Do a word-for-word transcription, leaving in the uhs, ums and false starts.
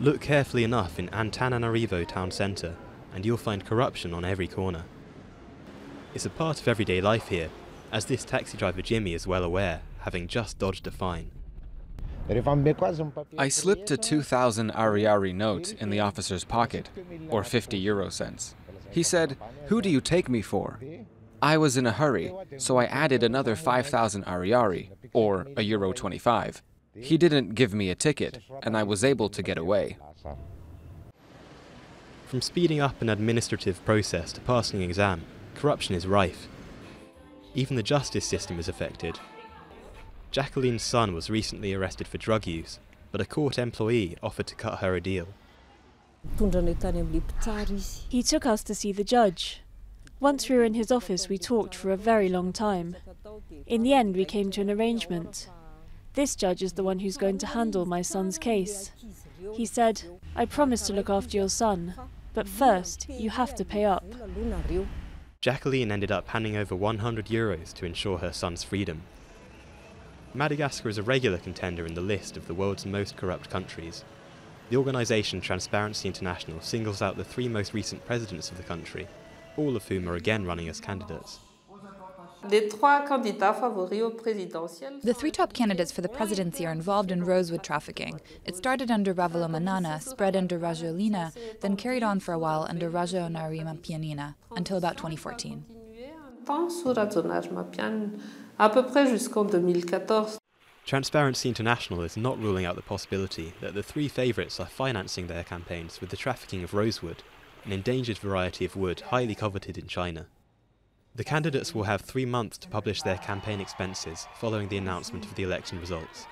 Look carefully enough in Antananarivo town centre, and you'll find corruption on every corner. It's a part of everyday life here, as this taxi driver Jimmy is well aware, having just dodged a fine. I slipped a two thousand ariary note in the officer's pocket, or fifty euro cents. He said, "Who do you take me for?" I was in a hurry, so I added another five thousand ariary, or a euro twenty-five. He didn't give me a ticket, and I was able to get away. From speeding up an administrative process to passing an exam, corruption is rife. Even the justice system is affected. Jacqueline's son was recently arrested for drug use, but a court employee offered to cut her a deal. He took us to see the judge. Once we were in his office, we talked for a very long time. In the end, we came to an arrangement. This judge is the one who's going to handle my son's case. He said, "I promise to look after your son, but first, you have to pay up." Jacqueline ended up handing over one hundred euros to ensure her son's freedom. Madagascar is a regular contender in the list of the world's most corrupt countries. The organisation Transparency International singles out the three most recent presidents of the country, all of whom are again running as candidates. The three top candidates for the presidency are involved in rosewood trafficking. It started under Ravalomanana, spread under Rajoelina, then carried on for a while under Rajoelina until about twenty fourteen. Transparency International is not ruling out the possibility that the three favourites are financing their campaigns with the trafficking of rosewood, an endangered variety of wood highly coveted in China. The candidates will have three months to publish their campaign expenses following the announcement of the election results.